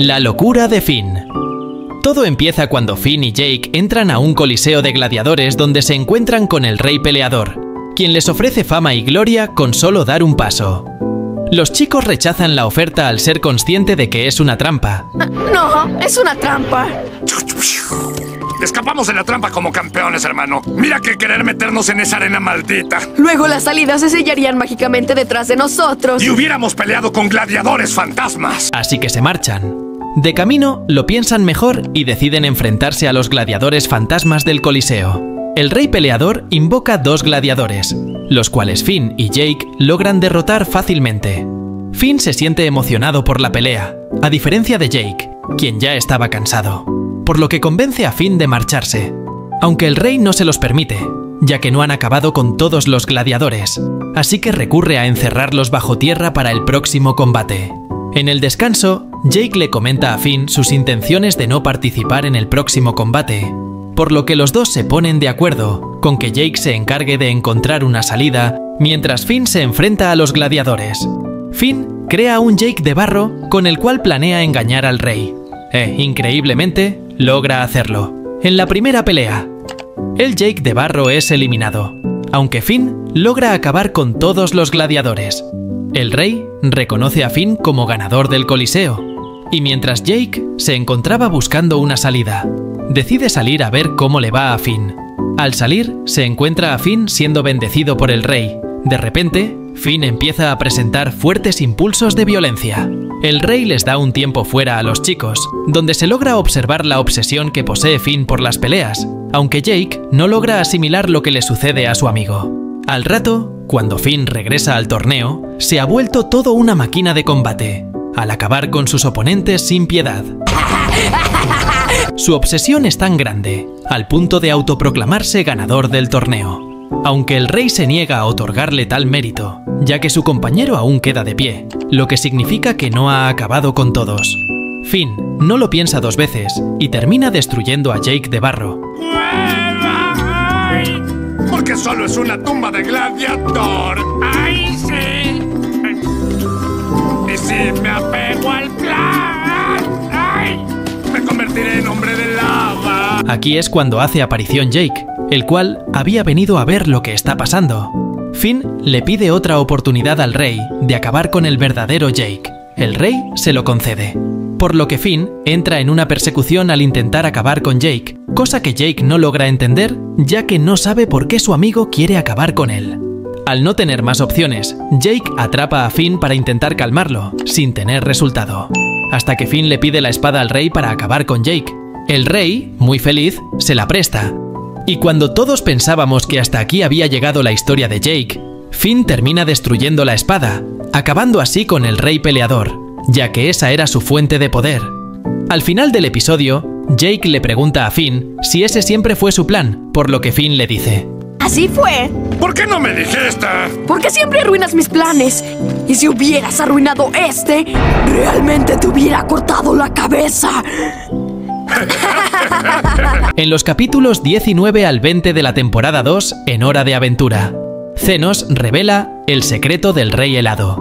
La locura de Finn. Todo empieza cuando Finn y Jake entran a un coliseo de gladiadores donde se encuentran con el Rey Peleador, quien les ofrece fama y gloria con solo dar un paso. Los chicos rechazan la oferta al ser consciente de que es una trampa. No, es una trampa. Escapamos de la trampa como campeones, hermano. Mira que querer meternos en esa arena maldita. Luego las salidas se sellarían mágicamente detrás de nosotros. Y hubiéramos peleado con gladiadores fantasmas. Así que se marchan. De camino, lo piensan mejor y deciden enfrentarse a los gladiadores fantasmas del Coliseo. El Rey Peleador invoca dos gladiadores, los cuales Finn y Jake logran derrotar fácilmente. Finn se siente emocionado por la pelea, a diferencia de Jake, quien ya estaba cansado, por lo que convence a Finn de marcharse, aunque el rey no se los permite, ya que no han acabado con todos los gladiadores, así que recurre a encerrarlos bajo tierra para el próximo combate. En el descanso, Jake le comenta a Finn sus intenciones de no participar en el próximo combate, por lo que los dos se ponen de acuerdo con que Jake se encargue de encontrar una salida mientras Finn se enfrenta a los gladiadores. Finn crea un Jake de barro con el cual planea engañar al rey. Increíblemente, logra hacerlo. En la primera pelea, el Jake de barro es eliminado, aunque Finn logra acabar con todos los gladiadores. El rey reconoce a Finn como ganador del Coliseo, y mientras Jake se encontraba buscando una salida, decide salir a ver cómo le va a Finn. Al salir, se encuentra a Finn siendo bendecido por el rey. De repente, Finn empieza a presentar fuertes impulsos de violencia. El rey les da un tiempo fuera a los chicos, donde se logra observar la obsesión que posee Finn por las peleas, aunque Jake no logra asimilar lo que le sucede a su amigo. Al rato, cuando Finn regresa al torneo, se ha vuelto todo una máquina de combate, al acabar con sus oponentes sin piedad. Su obsesión es tan grande, al punto de autoproclamarse ganador del torneo, aunque el rey se niega a otorgarle tal mérito, ya que su compañero aún queda de pie, lo que significa que no ha acabado con todos. Finn no lo piensa dos veces y termina destruyendo a Jake de barro. ¡Ay! Porque solo es una tumba de gladiador. ¡Ay, sí! Y si me apego al plan, ¡ay! Me convertiré en hombre de lava. Aquí es cuando hace aparición Jake, el cual había venido a ver lo que está pasando. Finn le pide otra oportunidad al rey de acabar con el verdadero Jake. El rey se lo concede, por lo que Finn entra en una persecución al intentar acabar con Jake, cosa que Jake no logra entender, ya que no sabe por qué su amigo quiere acabar con él. Al no tener más opciones, Jake atrapa a Finn para intentar calmarlo, sin tener resultado, hasta que Finn le pide la espada al rey para acabar con Jake. El rey, muy feliz, se la presta. Y cuando todos pensábamos que hasta aquí había llegado la historia de Jake, Finn termina destruyendo la espada, acabando así con el Rey Peleador, ya que esa era su fuente de poder. Al final del episodio, Jake le pregunta a Finn si ese siempre fue su plan, por lo que Finn le dice: «Así fue». «¿Por qué no me dijiste?». «Porque siempre arruinas mis planes, y si hubieras arruinado este, realmente te hubiera cortado la cabeza». En los capítulos 19 al 20 de la temporada 2, en Hora de Aventura, Zenos revela el secreto del Rey Helado.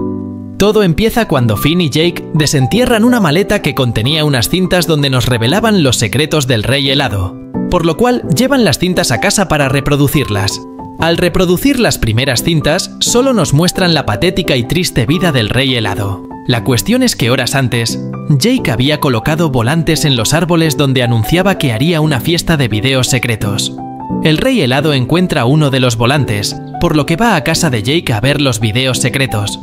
Todo empieza cuando Finn y Jake desentierran una maleta que contenía unas cintas donde nos revelaban los secretos del Rey Helado, por lo cual llevan las cintas a casa para reproducirlas. Al reproducir las primeras cintas, solo nos muestran la patética y triste vida del Rey Helado. La cuestión es que horas antes, Jake había colocado volantes en los árboles donde anunciaba que haría una fiesta de videos secretos. El Rey Helado encuentra uno de los volantes, por lo que va a casa de Jake a ver los videos secretos.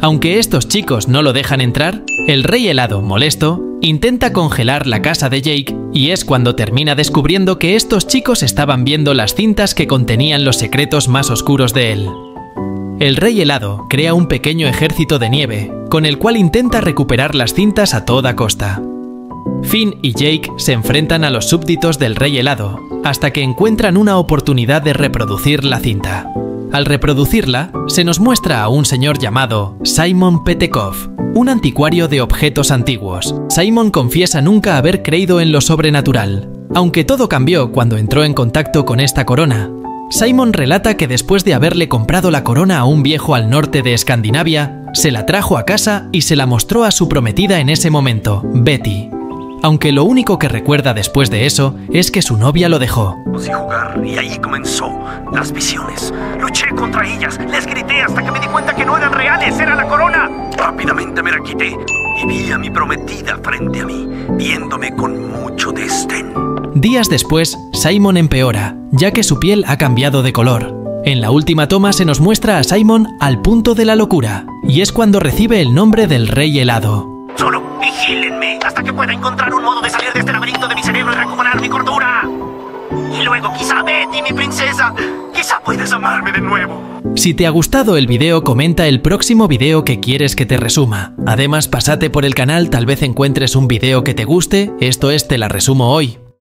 Aunque estos chicos no lo dejan entrar, el Rey Helado, molesto, intenta congelar la casa de Jake y es cuando termina descubriendo que estos chicos estaban viendo las cintas que contenían los secretos más oscuros de él. El Rey Helado crea un pequeño ejército de nieve, con el cual intenta recuperar las cintas a toda costa. Finn y Jake se enfrentan a los súbditos del Rey Helado, hasta que encuentran una oportunidad de reproducir la cinta. Al reproducirla, se nos muestra a un señor llamado Simon Petekov, un anticuario de objetos antiguos. Simon confiesa nunca haber creído en lo sobrenatural, aunque todo cambió cuando entró en contacto con esta corona, Simon relata que después de haberle comprado la corona a un viejo al norte de Escandinavia, se la trajo a casa y se la mostró a su prometida en ese momento, Betty. Aunque lo único que recuerda después de eso es que su novia lo dejó. Sin jugar, y ahí comenzó las visiones. Luché contra ellas, les grité hasta que me di cuenta que no eran reales, era la corona. Rápidamente me la quité y vi a mi prometida frente a mí, viéndome con mucho desdén. Días después, Simon empeora, ya que su piel ha cambiado de color. En la última toma se nos muestra a Simon al punto de la locura, y es cuando recibe el nombre del Rey Helado. Solo vigílenme hasta que pueda encontrar un modo de salir de este laberinto de mi cerebro y recuperar mi cordura. Y luego quizá Betty, mi princesa, quizá puedes amarme de nuevo. Si te ha gustado el video, comenta el próximo video que quieres que te resuma. Además, pásate por el canal, tal vez encuentres un video que te guste. Esto es Te la resumo hoy.